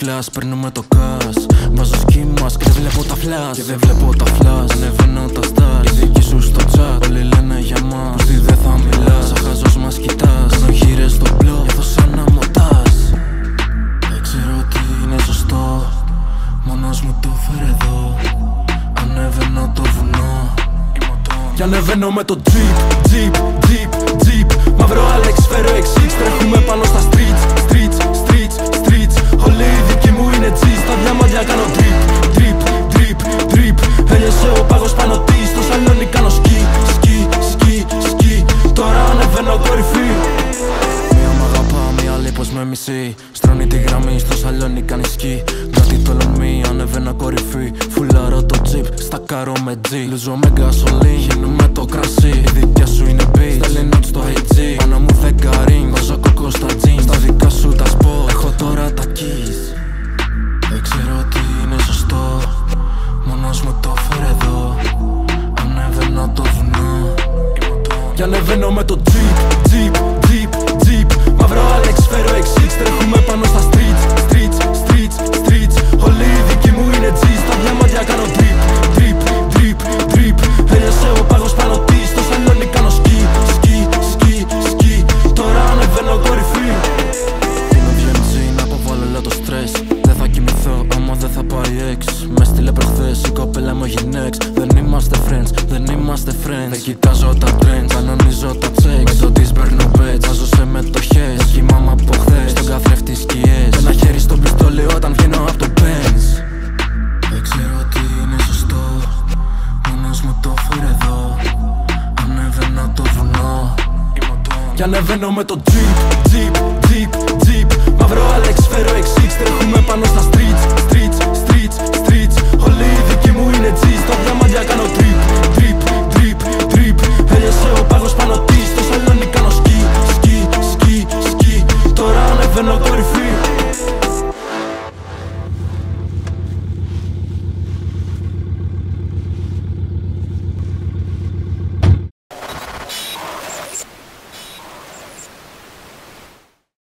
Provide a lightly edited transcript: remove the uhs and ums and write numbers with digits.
class, per nuk me to kas. Bazo s'ki mas, këtë vlepo ta flas. Këtë vlepo ta flas, në vënë ta stas. I kishu shto qat, oli lene jama. Përti dhe tham i las, sa hazosh mas kitas. Në hires do blok, e thosha në motas. E kësiro ti në zosto, monash më të feredo. A në vënë të vuno. Ja në vënë me to Jeep, Jeep, Jeep, Jeep. Mavro Alex, Fero XX, trehume pa nos ta streets, streets, streets, streets. Holidhi kimu i në cis, ta dhe madja ka no drip, drip, drip, drip. Helje se o pagos pa no tis, to saloni ka no ski, ski, ski, ski. Tora aneve no gori fi. Mija ma gapa, mija lipos me misi. Stroni ti gramis, to saloni ka ni ski. Gati tolomi, aneve no gori fi. Fullaro to Jeep, stakaro me G. Luzo me gasoline, jenu me to krasi. Iditja su i në beat, steli noc to hejtzi. Ana mu the garin, vazo kokos ta gjin. Stavi kasu ta spot, echo tora ta kiz. E ksero ti në zosto, monash më to feredo. Ane veno to vëna, jane veno me to Jeep, Jeep, Jeep, Jeep. Mavro Alex, Fero XX, trehume pa nos ta streets, streets, streets, streets. Holidhi kimu i në gjis, ta dhe madja ka no drip, drip, drip, drip. Helje se o pagos pa no tis, to saloni ka no ski, ski, ski, ski. Tora aneve no gori fi. Ti me vjen zina, po valo leto stres. Dhe tha kimi thë, oma dhe tha pari ex. Me stile për kthes, i kopele më jinex. Dhe nimaste friends, dhe nimaste friends. Dhe kita zota trends, anonizo ta cex. Me do tis ber në bec, azo se me to hes. Dhe ki mama po kthes, sto ga frefti s'ki es. Dhe na jeri sto pistoli otan vjeno apto pens. E ksero ti në zosto, monash më to feredo. Aneve në to vëno, janeve në me to Jeep, Jeep, Jeep, Jeep. Mavro Alex, Fero XX, trehume pa nos ta streets, streets, streets, streets. Holidhi kimu i në gjis, to dhe madja ka no drip, drip, drip, drip. Helje se o pagos pa no tis, to saloni ka no ski, ski, ski, ski. Tora aneve në gori fi.